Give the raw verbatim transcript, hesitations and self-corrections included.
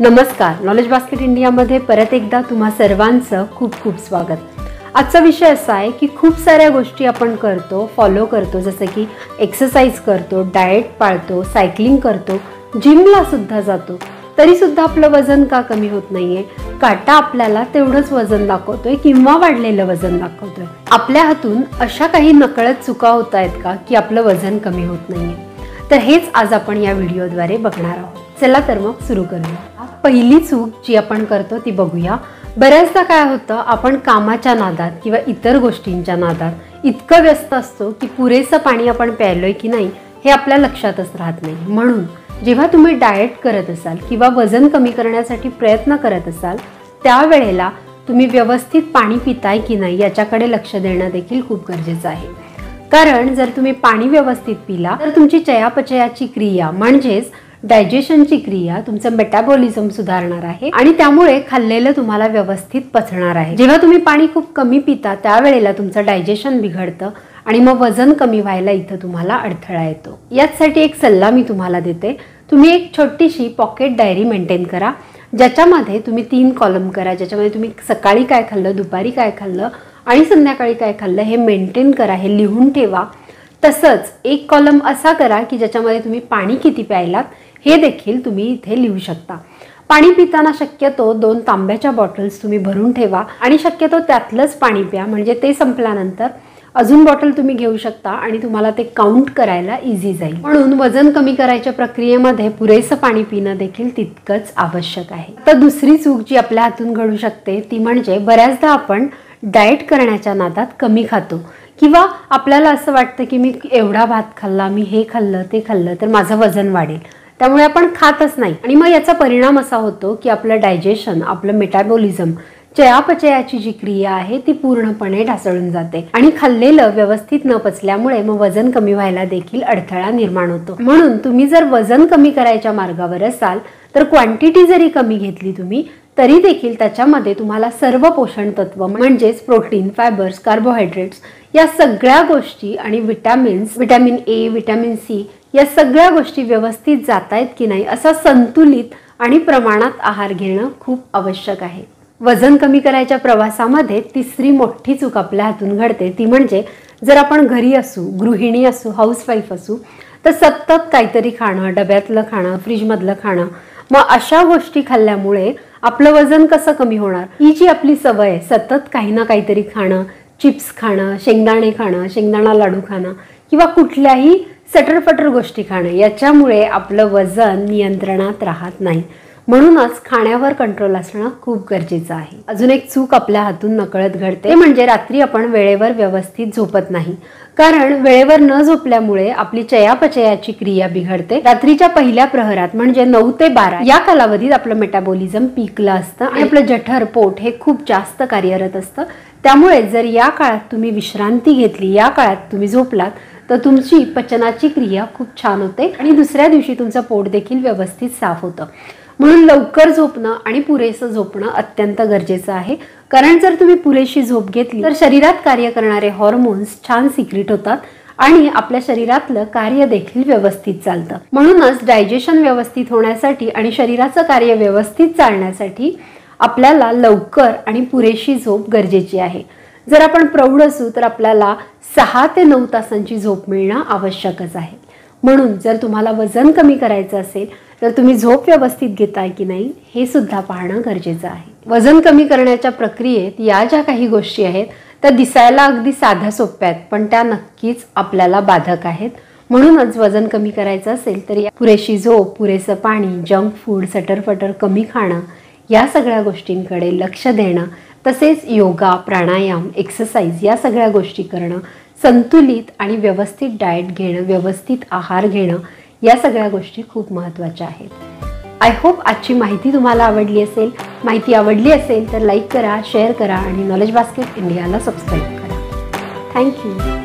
नमस्कार, knowledge basket इंडियामध्ये परत एकदा तुम्हा सर्वांचं खूप खूप स्वागत। आजचा विषय असा आहे की खूप साऱ्या गोष्टी आपण करतो, फॉलो करतो, जसं की एक्सरसाइज करतो, डाएट पाळतो, सायकलिंग करतो, जिमला सुद्धा जातो, तरी सुद्धा आपलं वजन का कमी होत नाहीये? काटा आपल्याला तेवढंच वजन दाखवतोय किंवा वाढलेलं वजन दाखवतोय। आपल्या हातून अशा काही नकळत चुका होत आहेत का की आपलं वजन कमी होत नाहीये? तर हेच आज आपण या व्हिडिओद्वारे बघणार आहोत। चला तर मग सुरू करूया। पहिली चूक जी आपण करतो ती बघूया। बऱ्याचदा काय होतं, आपण कामाच्या नादात किंवा इतर गोष्टींच्या नादात इतकं व्यस्त असतो की पुरेसं पाणी आपण प्यायलोय की नाही हे आपल्या लक्षातच राहत नाही। म्हणून जेव्हा तुम्ही डाएट करत असाल किंवा वजन कमी करण्यासाठी प्रयत्न करत असाल त्यावेळेला तुम्ही व्यवस्थित पाणी पिताय की नाही याच्याकडे लक्ष देणं देखील खूप गरजेचं आहे। कारण जर तुम्ही पाणी व्यवस्थित पिला तर तुमची चयापचयाची क्रिया म्हणजेच डायजेशनची क्रिया, तुमचं मेटाबॉलिझम सुधारणार आहे आणि त्यामुळे खाल्लेलं तुम्हाला व्यवस्थित पचणार आहे। जेव्हा तुम्ही पाणी खूप कमी पिता त्यावेळेला तुमचं डायजेशन बिघडतं आणि मग वजन कमी व्हायला इथं तुम्हाला अडथळा येतो। यासाठी एक सल्ला मी तुम्हाला देते। तुम्ही एक छोटीशी पॉकेट डायरी मेंटेन करा, ज्याच्यामध्ये तुम्ही तीन कॉलम करा, ज्याच्यामध्ये तुम्ही सकाळी काय खाल्लं, दुपारी काय खाल्लं आणि संध्याकाळी काय खाल्लं हे मेंटेन करा, हे लिहून ठेवा। तसंच एक कॉलम असा करा की ज्याच्यामध्ये तुम्ही पाणी किती प्यायलात हे देखील तुम्ही इथे लिहू शकता। पाणी पिताना शक्यतो दोन तांब्याच्या बॉटल्स तुम्ही भरून ठेवा आणि शक्यतो त्यातलंच पाणी प्या, म्हणजे ते संपल्यानंतर अजून बॉटल तुम्ही घेऊ शकता आणि तुम्हाला ते काउंट करायला इझी जाईल। म्हणून वजन कमी करायच्या प्रक्रियेमध्ये पुरेसं पाणी पिणं देखील तितकंच आवश्यक आहे। तर दुसरी चूक जी आपल्या हातून घडू शकते ती म्हणजे बऱ्याचदा आपण डाएट करण्याच्या नादात कमी खातो किंवा आपल्याला असं वाटतं की मी एवढा भात खाल्ला, मी हे खाल्लं, ते खाल्लं तर माझं वजन वाढेल, त्यामुळे आपण खातच नाही आणि मग याचा परिणाम असा होतो की आपलं डायजेशन, आपलं मेटाबॉलिझम, चयापचयाची जी क्रिया आहे ती पूर्णपणे ढासळून जाते आणि खाल्लेलं व्यवस्थित न पचल्यामुळे मग वजन कमी व्हायला देखील अडथळा निर्माण होतो। म्हणून तुम्ही जर वजन कमी करायच्या मार्गावर असाल तर क्वांटिटी जरी कमी घेतली तुम्ही तरी देखील त्याच्यामध्ये तुम्हाला सर्व पोषण तत्व म्हणजेच प्रोटीन, फायबर्स, कार्बोहायड्रेट्स या सगळ्या गोष्टी आणि vitamins, vitamin A, vitamin C या सगळ्या गोष्टी व्यवस्थित जात आहेत की नाही असा संतुलित आणि प्रमाणात आहार घेणं खूप आवश्यक आहे। वजन कमी करायच्या प्रवासामध्ये तिसरी मोठी चूक आपल्या हातून घडते ती म्हणजे जर आपण घरी असू, गृहिणी असू, हाऊसवाईफ असू तर सतत काहीतरी खाणं, डब्यातलं खाणं, फ्रीजमधलं खाणं, मग अशा गोष्टी खाल्ल्यामुळे आपलं वजन कसं कमी होणार? ही जी आपली सवय आहे सतत काही ना काहीतरी खाणं, चिप्स खाणं, शेंगदाणे खाणं, शेंगदाणा लाडू खाणं किंवा कुठल्याही सटरफटर गोष्टी खाणं, याच्यामुळे आपलं वजन नियंत्रणात राहत नाही। म्हणूनच खाण्यावर कंट्रोल असणं खूप गरजेचं आहे। अजून एक चूक आपल्या हातून नकळत घडते म्हणजे रात्री आपण वेळेवर व्यवस्थित झोपत नाही। कारण वेळेवर न झोपल्यामुळे आपली चयापचयाची क्रिया बिघडते। रात्रीच्या पहिल्या प्रहरात म्हणजे नऊ ते बारा या कालावधीत आपलं मेटाबॉलिझम पीकला असतं आणि आपलं जठर, पोट हे खूप जास्त कार्यरत असतं। त्यामुळे जर या काळात तुम्ही विश्रांती घेतली, या काळात तुम्ही झोपलात तर तुमची पचनाची क्रिया खूप छान होते आणि दुसऱ्या दिवशी तुमचं पोट देखील व्यवस्थित साफ होतं। म्हणून लवकर झोपणं आणि पुरेसं झोपणं अत्यंत गरजेचं आहे। कारण जर तुम्ही पुरेशी झोप घेतली तर शरीरात कार्य करणारे हॉर्मोन्स छान सिक्रीट होतात आणि आपल्या शरीरातलं कार्य देखील व्यवस्थित चालतं। म्हणूनच डायजेशन व्यवस्थित होण्यासाठी आणि शरीराचं कार्य व्यवस्थित चालण्यासाठी आपल्याला लवकर आणि पुरेशी झोप गरजेची आहे। जर आपण प्रौढ असू तर आपल्याला सहा ते नऊ तासांची झोप मिळणं आवश्यकच आहे। म्हणून जर तुम्हाला वजन कमी करायचं असेल तर तुम्ही झोप व्यवस्थित घेताय की नाही हे सुद्धा पाहणं गरजेचं आहे। वजन कमी करण्याच्या प्रक्रियेत या ज्या काही गोष्टी आहेत त्या दिसायला अगदी साध्या सोप्या आहेत पण त्या नक्कीच आपल्याला बाधक आहेत। म्हणूनच वजन कमी करायचं असेल तर पुरेशी झोप, पुरेसं पाणी, जंक फूड, सटरफटर कमी खाणं या सगळ्या गोष्टींकडे लक्ष देणं, तसेच योगा, प्राणायाम, एक्सरसाइज या सगळ्या गोष्टी करणं, संतुलित आणि व्यवस्थित डाएट घेणं, व्यवस्थित आहार घेणं या सगळ्या गोष्टी खूप महत्त्वाच्या आहेत। आय होप आजची माहिती तुम्हाला आवडली असेल। माहिती आवडली असेल तर लाईक करा, शेअर करा आणि नॉलेज बास्केट इंडियाला सबस्क्राईब करा। थँक्यू।